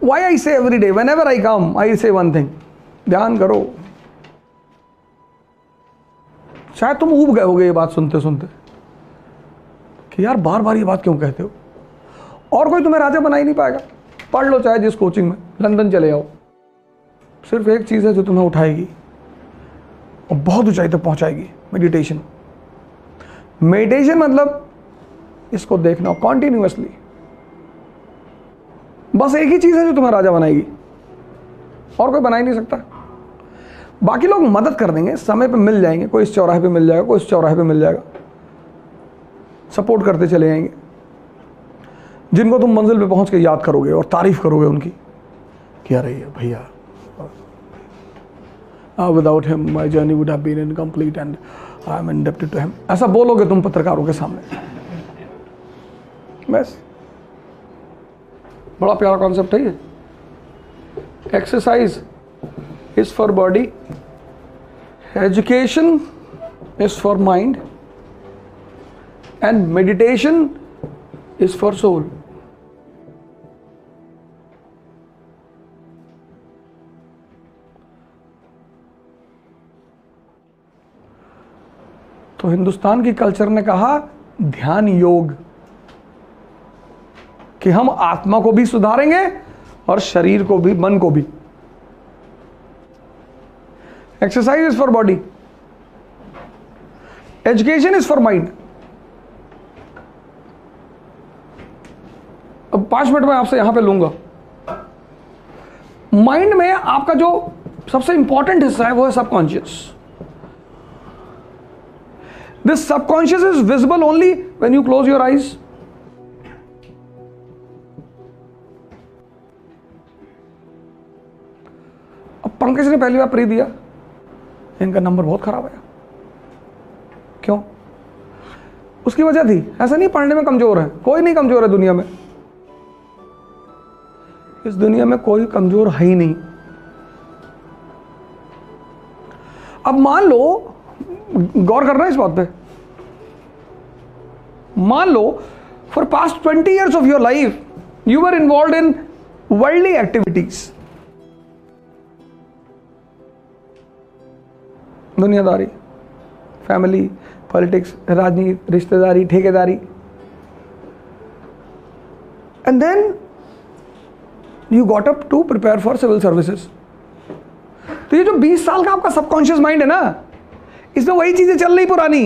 Why I say every day, whenever I come, I say one thing. ध्यान करो, शायद तुम ऊब गए होगे ये बात सुनते सुनते कि यार बार बार ये बात क्यों कहते हो, और कोई तुम्हें राजा बना ही नहीं पाएगा। पढ़ लो चाहे जिस कोचिंग में, लंदन चले आओ, सिर्फ एक चीज़ है जो तुम्हें उठाएगी और बहुत ऊंचाई तक पहुंचाएगी, मेडिटेशन। मेडिटेशन मतलब इसको देखना कॉन्टिन्यूसली, बस एक ही चीज़ है जो तुम्हें राजा बनाएगी और कोई बना ही नहीं सकता। बाकी लोग मदद कर देंगे, समय पे मिल जाएंगे, कोई इस चौराहे पे मिल जाएगा, कोई इस चौराहे पे मिल जाएगा, सपोर्ट करते चले जाएंगे। जिनको तुम मंजिल पे पहुंच के याद करोगे और तारीफ करोगे उनकी, क्या रही है भैया, without him my journey would have been incomplete and I am indebted to him. ऐसा बोलोगे तुम पत्रकारों के सामने, बस। बड़ा प्यारा कॉन्सेप्ट है ये। Exercise is for body, education is for mind and meditation is for soul. तो हिंदुस्तान की कल्चर ने कहा ध्यान योग कि हम आत्मा को भी सुधारेंगे और शरीर को भी, मन को भी। Exercise is for body, education is for mind. अब 5 मिनट में आपसे यहां पे लूंगा। माइंड में आपका जो सबसे इंपॉर्टेंट हिस्सा है वो है subconscious. This subconscious is visible only when you close your eyes. Pankaj ने पहली बार प्री दिया, इनका नंबर बहुत खराब आया, क्यों? उसकी वजह थी, ऐसा नहीं पढ़ने में कमजोर है, कोई नहीं कमजोर है दुनिया में, इस दुनिया में कोई कमजोर है ही नहीं। अब मान लो, गौर करना इस बात पे, मान लो for past 20 years of your life you are involve in worldly activities, दुनियादारी, फैमिली, पॉलिटिक्स, राजनीति, रिश्तेदारी, ठेकेदारी, and then you got up to prepare for civil services. तो ये जो 20 साल का आपका सबकॉन्शियस माइंड है ना, इसमें वही चीजें चल रही पुरानी।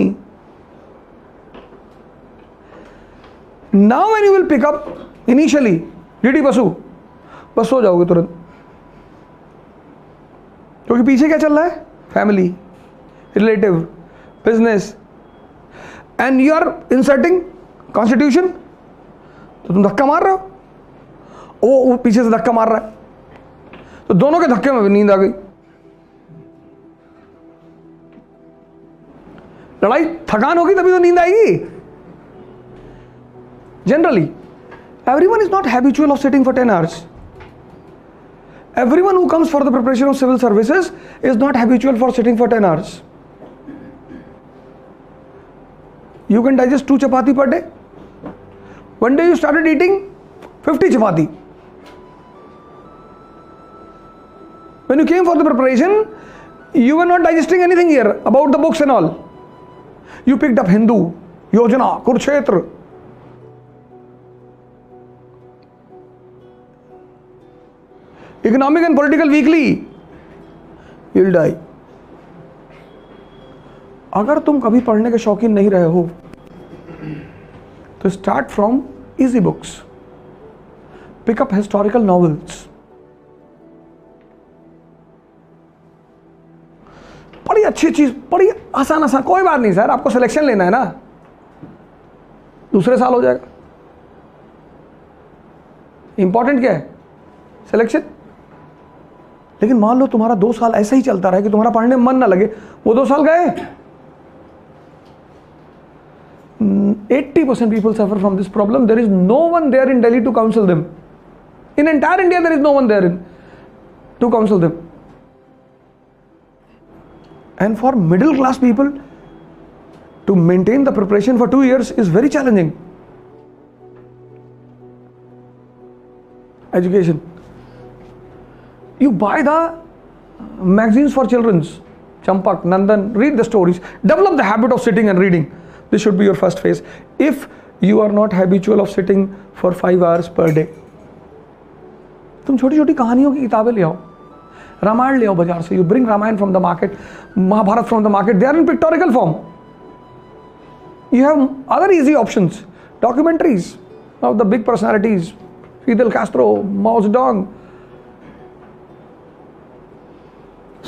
Now when you will pick up initially DD Basu, बस हो जाओगे तुरंत, क्योंकि पीछे क्या चल रहा है, family, relative, business, and you are inserting constitution. तो तुम धक्का मार रहे हो, वो पीछे से धक्का मार रहा है, तो दोनों के धक्के में नींद आ गई, लड़ाई। थकान होगी तभी तो नींद आएगी। Generally everyone is not habitual of sitting for 10 hours. Everyone who comes for the preparation of civil services is not habitual for sitting for 10 hours. You can digest 2 chapati per day. One day you started eating 50 chapati. When you came for the preparation, you were not digesting anything here about the books and all. You picked up Hindu, Yojana, Kurukshetra. Economic and Political Weekly, you'll die. अगर तुम कभी पढ़ने के शौकीन नहीं रहे हो तो start from easy books, pick up historical novels, बड़ी अच्छी चीज, बड़ी आसान आसान। कोई बात नहीं सर, आपको सिलेक्शन लेना है ना, दूसरे साल हो जाएगा। इंपॉर्टेंट क्या है, सिलेक्शन। लेकिन मान लो तुम्हारा 2 साल ऐसा ही चलता रहा कि तुम्हारा पढ़ने मन ना लगे, वो 2 साल गए। 80% people suffer from this problem. There is no one there in Delhi to counsel them. In entire India, there is no one there to counsel them. And for middle class people to maintain the preparation for 2 years is very challenging. Education. you buy the magazines for children's. Champak, Nandan, read the stories. Develop the habit of sitting and reading. This should be your first phase. If you are not habitual of sitting for 5 hours per day, तुम छोटी छोटी कहानियों की किताबें ले आओ, रामायण ले आओ बाजार से. You bring Ramayana from the market, Mahabharata from the market. They are in pictorial form. You have other easy options. Documentaries of the big personalities, Fidel Castro, Mao Zedong.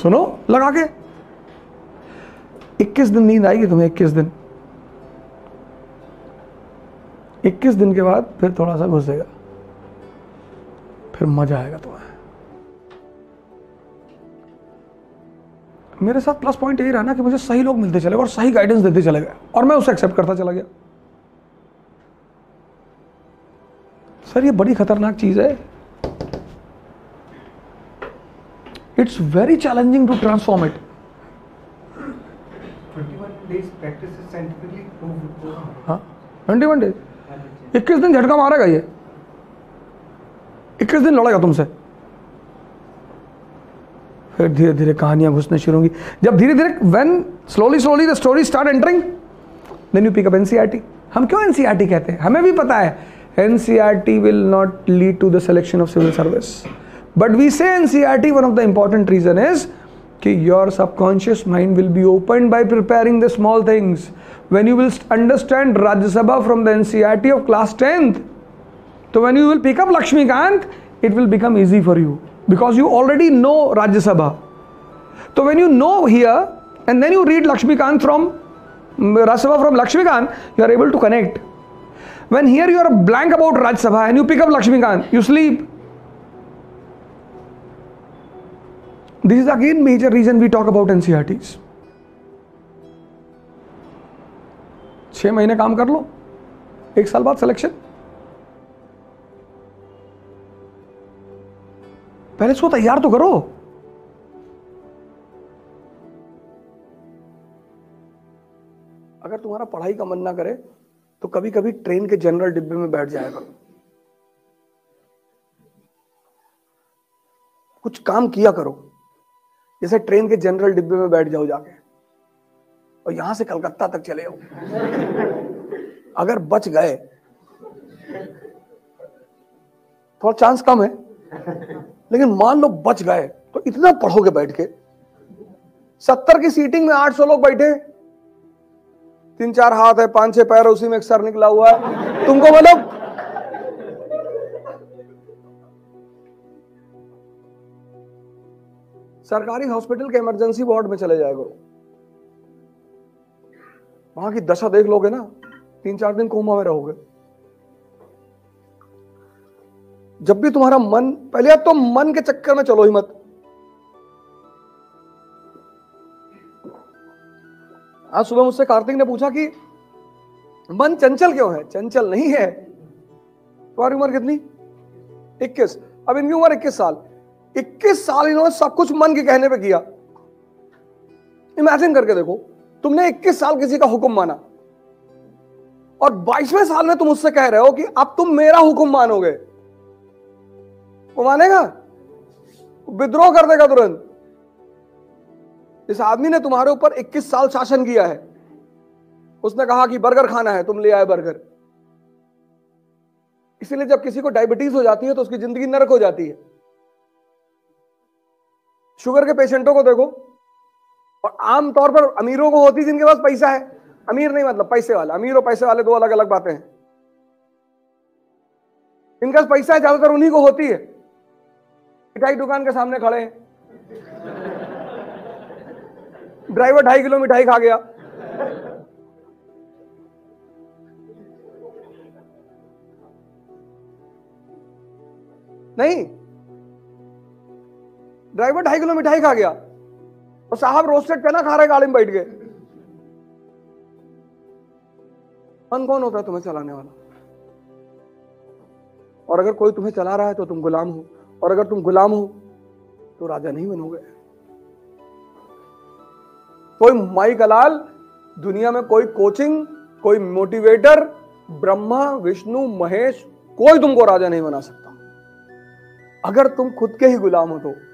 सुनो लगा के. 21 दिन नींद आएगी तुम्हें. 21 दिन के बाद फिर थोड़ा सा घुसेगा, फिर मजा आएगा तुम्हें. मेरे साथ प्लस पॉइंट यही रहा ना कि मुझे सही लोग मिलते चले गए और सही गाइडेंस देते चले गए और मैं उसे एक्सेप्ट करता चला गया. सर ये बड़ी खतरनाक चीज है. It's very challenging to transform it. 21 days practice is scientifically proved. हाँ, 21 days. 21 दिन झटका मारेगा ये. 21 दिन लड़ेगा तुमसे. फिर धीरे धीरे कहानियाँ घुसने शुरू होंगी. जब धीरे धीरे when slowly the stories start entering, then you pick up NCERT. हम क्यों NCERT कहते हैं? हमें भी पता है. NCERT will not lead to the selection of civil service. But we say NCERT, one of the important reason is कि your subconscious mind will be opened by preparing the small things. When you will understand Rajya Sabha from the NCERT of class 10th, so when you will pick up Lakshmikant, it will become easy for you because you already know Rajya Sabha. So when you know here and then you read Lakshmikant from Rajya Sabha from Lakshmikant, you are able to connect. When here you are blank about Rajya Sabha and you pick up Lakshmikant, you sleep. This is again major reason we talk about NCERTs. 6 महीने काम कर लो, 1 साल बाद selection. पहले इसको तैयार तो करो. अगर तुम्हारा पढ़ाई का मन ना करे तो कभी कभी ट्रेन के जनरल डिब्बे में बैठ जाया करो, कुछ काम किया करो. जैसे ट्रेन के जनरल डिब्बे में बैठ जाओ जाके और यहां से कलकत्ता तक चले आओ. अगर बच गए, थोड़ा चांस कम है, लेकिन मान लो बच गए तो इतना पढ़ोगे बैठ के. 70 की सीटिंग में 800 लोग बैठे, 3-4 हाथ है, 5-6 पैर, उसी में एक सर निकला हुआ है. तुमको मतलब सरकारी हॉस्पिटल के इमरजेंसी वार्ड में चले जाएगा, वहां की दशा देख लोगे ना, 3-4 दिन कोमा में रहोगे. जब भी तुम्हारा मन, पहले तो मन के चक्कर में चलो ही मत. आज सुबह मुझसे कार्तिक ने पूछा कि मन चंचल क्यों है. चंचल नहीं है. तुम्हारी उम्र कितनी? 21. अब इनकी उम्र 21 साल. 21 साल इन्होंने सब कुछ मन के कहने पे किया. इमेजिन करके देखो, तुमने 21 साल किसी का हुक्म माना और 22वें साल में तुम उससे कह रहे हो कि अब तुम मेरा हुक्म मानोगे. वो मानेगा? विद्रोह कर देगा तुरंत. इस आदमी ने तुम्हारे ऊपर 21 साल शासन किया है. उसने कहा कि बर्गर खाना है, तुम ले आए बर्गर. इसीलिए जब किसी को डायबिटीज हो जाती है तो उसकी जिंदगी नरक हो जाती है. शुगर के पेशेंटों को देखो, और आमतौर पर अमीरों को होती जिनके पास पैसा है. अमीर नहीं मतलब पैसे वाला, अमीर और पैसे वाले 2 अलग अलग बातें हैं. इनका पैसा है, ज्यादातर उन्हीं को होती है. मिठाई दुकान के सामने खड़े हैं, ड्राइवर 2.5 किलो मिठाई खा गया. नहीं, ड्राइवर 2.5 किलो मिठाई खा गया और साहब रोस्टेड चना खा रहे गाड़ी में बैठ गए. मन कौन होता है तुम्हें चलाने वाला? और अगर कोई तुम्हें चला रहा है तो तुम गुलाम हो, और अगर तुम गुलाम हो तो राजा नहीं बनोगे. कोई माई कलाल दुनिया में, कोई कोचिंग, कोई मोटिवेटर, ब्रह्मा, विष्णु, महेश, कोई तुमको राजा नहीं बना सकता. अगर तुम खुद के ही गुलाम हो तो